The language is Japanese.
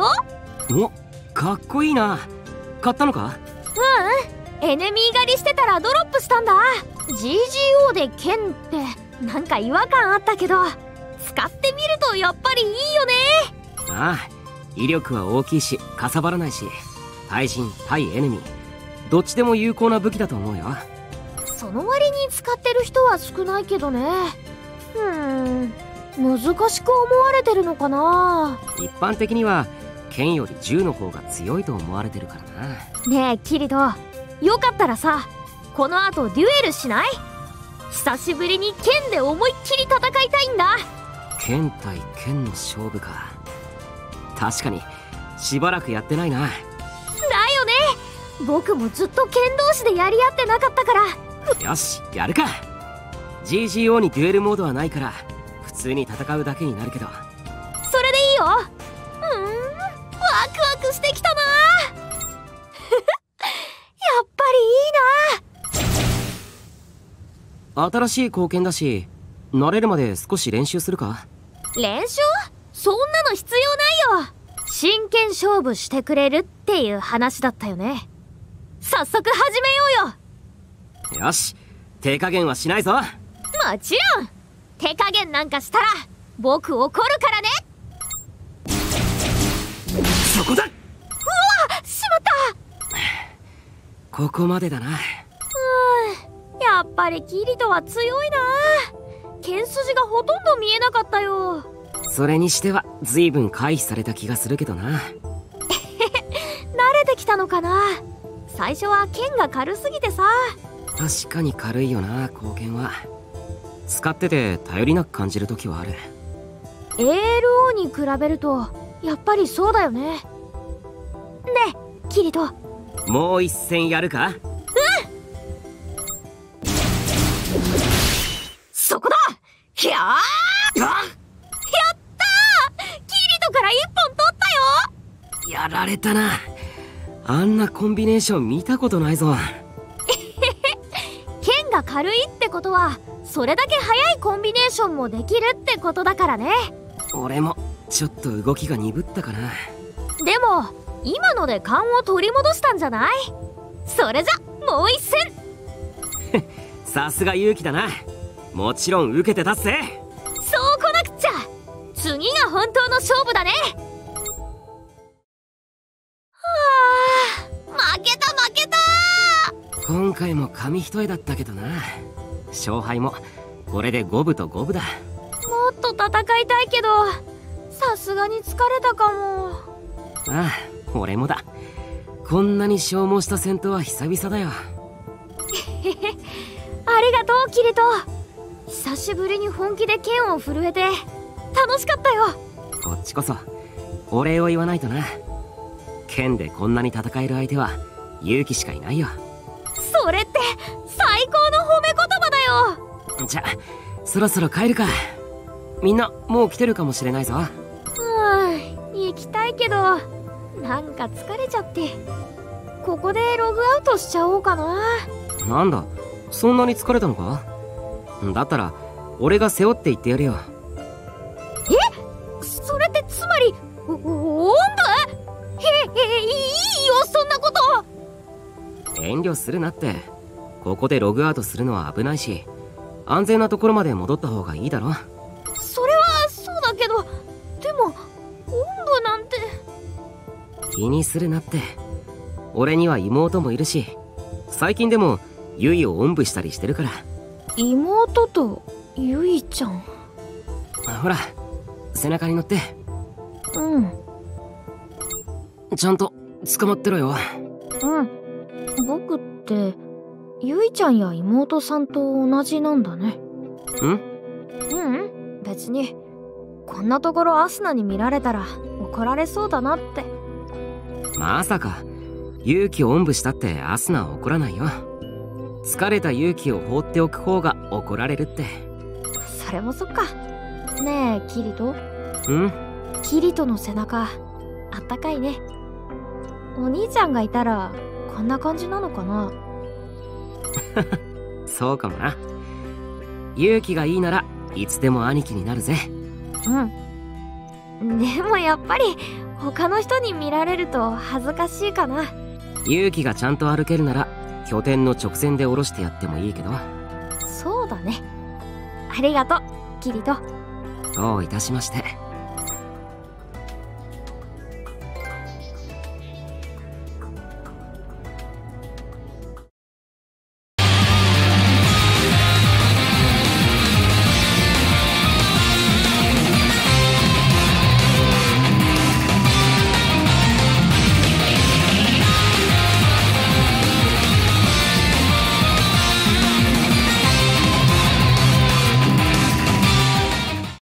よ。お、かっこいいな。買ったのか？うん、エネミー狩りしてたらドロップしたんだ。 GGO で剣ってなんか違和感あったけど、使ってみるとやっぱりいいよね。ああ、威力は大きいしかさばらないし、対人対エネミーどっちでも有効な武器だと思うよ。その割に使ってる人は少ないけどね。難しく思われてるのかな。一般的には剣より銃の方が強いと思われてるからな。ねえキリト、よかったらさ、この後デュエルしない？久しぶりに剣で思いっきり戦いたいんだ。剣対剣の勝負か。確かにしばらくやってないな。だよね、僕もずっと剣同士でやり合ってなかったから。よし、やるか。 GGO にデュエルモードはないから普通に戦うだけになるけど、それでいいよ。ワクワクしてきたな。やっぱりいいな。新しい貢献だし、慣れるまで少し練習するか。練習？そんなの必要ないよ。真剣勝負してくれるっていう話だったよね。早速始めようよ。よし、手加減はしないぞ。もちろん、手加減なんかしたら僕怒るからね。そこだ。うわ、しまった。ここまでだな。やっぱりキリトは強いな。剣筋がほとんど見えなかったよ。それにしては随分回避された気がするけどな。慣れてきたのかな。最初は剣が軽すぎてさ。確かに軽いよな、貢献は。使ってて頼りなく感じる時はある。 ALO に比べるとやっぱりそうだよね。ねえキリト、もう一戦やるか？うん、そこだ。ひゃー、やったー、キリトから一本取ったよ。やられたな。あんなコンビネーション見たことないぞ。剣が軽いってことはそれだけ速いコンビネーションもできるってことだからね。俺もちょっと動きが鈍ったかな。でも今ので勘を取り戻したんじゃない？それじゃもう一戦。さすが勇気だな。もちろん受けて立つぜ。そう来なくちゃ。次が本当の勝負だね。はあ、負けた負けた。今回も紙一重だったけどな。勝敗もこれで五分と五分だ。もっと戦いたいけど、さすがに疲れたかも。ああ、俺もだ。こんなに消耗した戦闘は久々だよ。ありがとうキリト。久しぶりに本気で剣を震えて楽しかったよ。こっちこそお礼を言わないとな。剣でこんなに戦える相手は勇気しかいないよ。それって最高の褒め言葉だよ。じゃあそろそろ帰るか。みんなもう来てるかもしれないぞ。行きたいけどなんか疲れちゃって、ここでログアウトしちゃおうかな。なんだ、そんなに疲れたのか？だったら俺が背負って行ってやるよ。え、それってつまりおんぶ？いいよそんなこと。遠慮するなって。ここでログアウトするのは危ないし、安全なところまで戻った方がいいだろ。それはそうだけど、でもおんぶなんて。気にするなって。俺には妹もいるし、最近でもユイをおんぶしたりしてるから。妹とユイちゃん。ほら背中に乗って。うん、ちゃんと捕まってろよ。うん、僕ってユイちゃんや妹さんと同じなんだね。うん別にこんなところアスナに見られたら怒られそうだなって。まさか勇気をおんぶしたってアスナは怒らないよ。疲れた勇気を放っておく方が怒られるって。それもそっか。ねえキリト。キリトの背中あったかいね。お兄ちゃんがいたらこんな感じなのかな。そうかもな。勇気がいいならいつでも兄貴になるぜ。でもやっぱり他の人に見られると恥ずかしいかな。勇気がちゃんと歩けるなら拠点の直線で下ろしてやってもいいけど。そうだね。ありがとうキリト。どういたしまして。